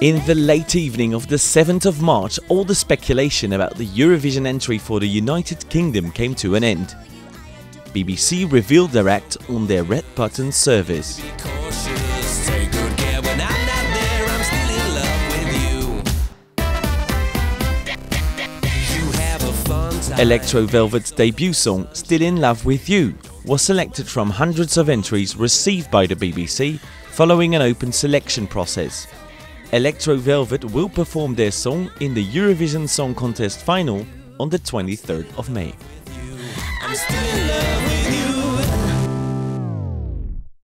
In the late evening of the 7th of March, all the speculation about the Eurovision entry for the United Kingdom came to an end. BBC revealed their act on their Red Button service. Electro Velvet's debut song, Still in Love With You, was selected from hundreds of entries received by the BBC following an open selection process. Electro Velvet will perform their song in the Eurovision Song Contest final on the 23rd of May.